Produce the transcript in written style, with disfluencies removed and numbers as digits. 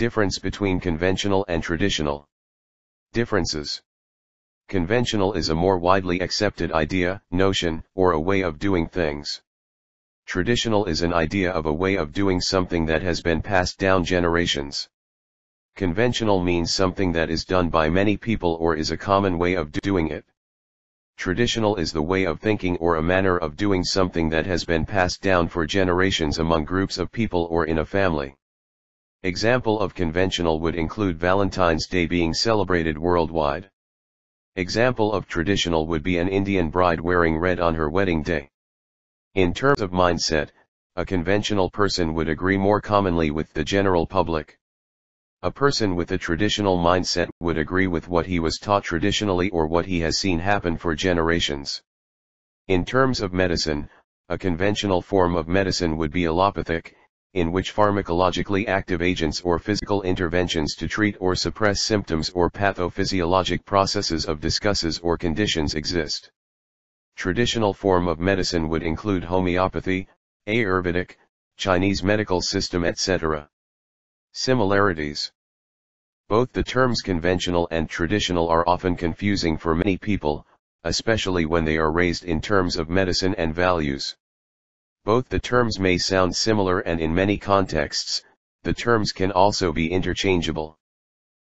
Difference between conventional and traditional. Differences. Conventional is a more widely accepted idea, notion, or a way of doing things. Traditional is an idea of a way of doing something that has been passed down generations. Conventional means something that is done by many people or is a common way of doing it. Traditional is the way of thinking or a manner of doing something that has been passed down for generations among groups of people or in a family. Example of conventional would include Valentine's Day being celebrated worldwide. Example of traditional would be an Indian bride wearing red on her wedding day. In terms of mindset, a conventional person would agree more commonly with the general public. A person with a traditional mindset would agree with what he was taught traditionally or what he has seen happen for generations. In terms of medicine, a conventional form of medicine would be allopathic, in which pharmacologically active agents or physical interventions to treat or suppress symptoms or pathophysiologic processes of diseases or conditions exist. Traditional form of medicine would include homeopathy, Ayurvedic, Chinese medical system, etc. Similarities. Both the terms conventional and traditional are often confusing for many people, especially when they are raised in terms of medicine and values. Both the terms may sound similar and in many contexts, the terms can also be interchangeable.